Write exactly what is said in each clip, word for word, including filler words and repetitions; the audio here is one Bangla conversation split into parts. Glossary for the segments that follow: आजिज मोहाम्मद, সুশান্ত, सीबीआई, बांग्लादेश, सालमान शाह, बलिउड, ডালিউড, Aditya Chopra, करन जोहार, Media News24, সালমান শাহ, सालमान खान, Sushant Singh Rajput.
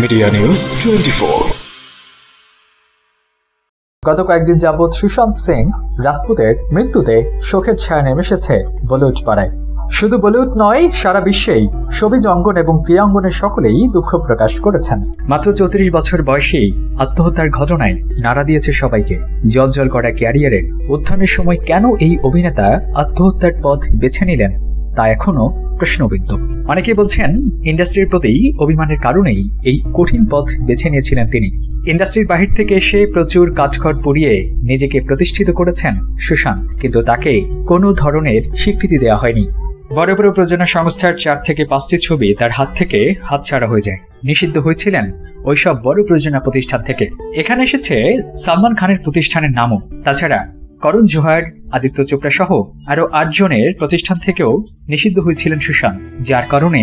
मीडिया न्यूज़ चौबीस। गत कयेकदिन जाबत सुशांत सिंह राजपूतेर मृत्युते शोकेर छाया नेमे एसेछे बलिउड पाड़ाय। शुधु बलिउड नय, सारा विश्वेई शोबिज अंगन एबं प्रियांगने सकलेई दुःख प्रकाश करेछेन। मात्र चौत्रिश बछर बयसेई आत्महत्यार घटनाय नाड़ा दियेछे सबाइके। जलजल करा क्यारियारेर उत्थानेर समय केन एई अभिनेता आत्महत्यार पथ बेछे निलेन ता एखोनो प्रश्नबिদ্ধ। अनेकेई बोलছেন इंडस्ट्रिर प्रति अभिमानेर कारणेई एई कठिन पथ बेछे नियेछिलेन तिनि। इंडस्ट्रिर बाहिर थेके एसे प्रचुर काठखड़ पुड़िये निजेके प्रतिष्ठित करेछेन सुशांत, किन्तु ताके कोनो धरनेर स्वीकृति देওয়া হয়নি। बड़ बड़ प्रयोजना संस्थार चार थेके पाँचटी छवि तार हाथ थेके हाथछाड़ा हये जाय। निषिद्ध हयेछिलेन ओई सब बड़ प्रयोजना प्रतिष्ठान थेके। एखाने एसेछे सालमान खानेर प्रतिष्ठानेर नामो। ताछाड़ा करन जोहार, आदित्य चोपड़ा सह आरो आठ जनेर प्रतिष्ठान थेकेओ निषिद्ध हयेछिलेन सुशांत, जार कारणे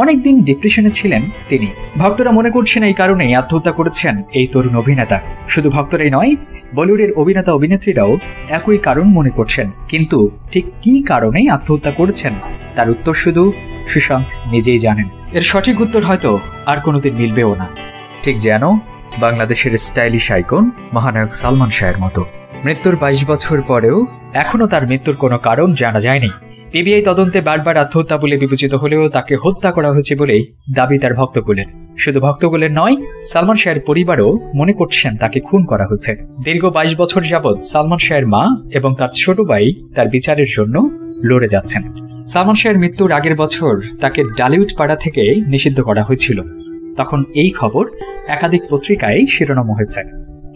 अनेकदिन डिप्रेशने छिलेन तिनि। भक्तरा मने करछेन एई कारणे आत्महत्या करेछेन एई तरुण अभिनेता। शुधु भक्तराई नय, बलिउडेर अभिनेता अभिनेत्रीराओ एकई कारण मने करछेन, किन्तु ठीक कि कारणे आत्महत्या करेछेन तार उत्तर शुधु सुशांत निजेई जानेन। एर सठिक उत्तर हयतो आर कोनोदिन मिलबेओ ना, ठीक जेन बांग्लादेशेर स्टाइलिश आइकन महानायक सालमान शाहेर मतो। मृत्युर बाईश बछर परेओ एखोनो तार मृत्युर कोनो कारण जाना जायनि। सीबीआई तदन्ते बार बार आत्महत्या बले विवेचित हलेओ ताके हत्या करा हयेछे बोलेई दाबी तार भक्तकुलेर। शुधु भक्तकुलेर नय, सालमान शाहेर परिबारও মনে করছেন তাকে খুন করা হয়েছে। দীর্ঘ বাইশ বছর যাবত সালমান শাহের মা এবং তার ছোট ভাই তার বিচারের জন্য লড়ে যাচ্ছেন। সালমান শাহের মৃত্যুর আগের বছর তাকে ডালিউড পাড়া থেকে নিষিদ্ধ করা হয়েছিল। তখন এই খবর একাধিক পত্রিকায় শিরোনাম হয়েছে।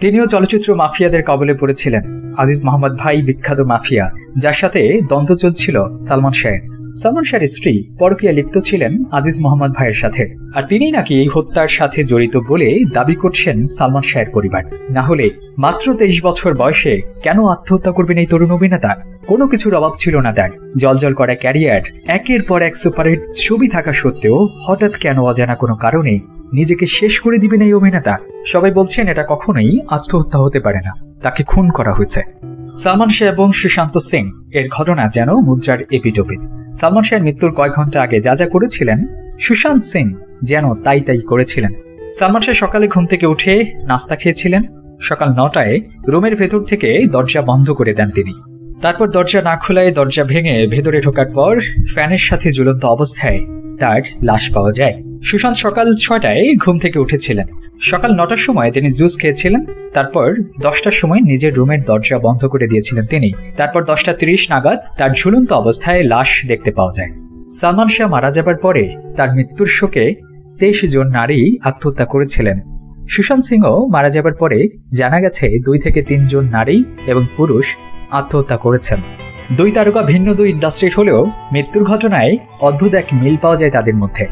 তিনিও চলচ্চিত্র মাফিয়াদের কবলে পড়েছিলেন। আজিজ মোহাম্মদ ভাই বিখ্যাত মাফিয়া, যার সাথে দ্বন্দ্ব চলছিল সালমান শাহের। সালমান শাহের স্ত্রী পরকীয়া লিপ্ত ছিলেন আজিজ মোহাম্মদ ভাইয়ের সাথে, আর তিনি নাকি এই হত্যার সাথে জড়িত বলে দাবি করছেন সালমান শাহের পরিবার। না হলে মাত্র তেইশ বছর বয়সে কেন আত্মহত্যা করবেন এই তরুণ অভিনেতা? কোনো কিছুর অভাব ছিল না তার। জলজল করা ক্যারিয়ার, একের পর এক সুপারহিট ছবি থাকা সত্ত্বেও হঠাৎ কেন অজানা কোনো কারণে নিজেকে শেষ করে দিবেন এই অভিনেতা? সবাই বলছেন এটা কখনোই আত্মহত্যা হতে পারে না, তাকে খুন করা হয়েছে। সালমান শাহ এবং সুশান্ত সিং এর ঘটনা যেন মুদ্রার এপিটোপিক। সালমান শাহের মৃত্যুর কয়েক ঘন্টা আগে যা যা করেছিলেন সুশান্ত সিং যেন তাই তাই করেছিলেন। সালমান শাহ সকালে ঘুম থেকে উঠে নাস্তা খেয়েছিলেন। সকাল নটায় রুমের ভেতর থেকে দরজা বন্ধ করে দেন তিনি। তারপর দরজা না খোলায় দরজা ভেঙে ভেতরে ঢোকার পর ফ্যানের সাথে ঝুলন্ত অবস্থায় তার লাশ পাওয়া যায়। সুশান্ত সকাল ছয়টায় ঘুম থেকে উঠেছিলেন। সকাল নটার সময় তিনি জুস খেয়েছিলেন। তারপর দশটার সময় নিজের রুমের দরজা বন্ধ করে দিয়েছিলেন তিনি। তারপর দশটা তিরিশ নাগাদ তার ঝুলন্ত অবস্থায় লাশ দেখতে পাওয়া যায়। সালমান শাহ মারা যাবার পরে তার মৃত্যুর শোকে তেইশ জন নারী আত্মহত্যা করেছিলেন। সুশান্ত সিংও মারা যাবার পরে জানা গেছে দুই থেকে তিনজন নারী এবং পুরুষ আত্মহত্যা করেছেন। দুই তারকা ভিন্ন দুই ইন্ডাস্ট্রির হলেও মৃত্যুর ঘটনায় অদ্ভুত এক মিল পাওয়া যায় তাদের মধ্যে।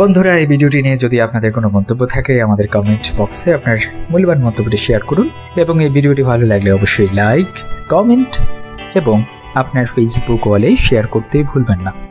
বন্ধুরা, এই ভিডিওটি নিয়ে যদি আপনাদের কোনো মন্তব্য থাকে আমাদের কমেন্ট বক্সে আপনার মূল্যবান মন্তব্যটি শেয়ার করুন, এবং এই ভিডিওটি ভালো লাগলে অবশ্যই লাইক, কমেন্ট এবং আপনার ফেসবুক ওয়ালে শেয়ার করতে ভুলবেন না।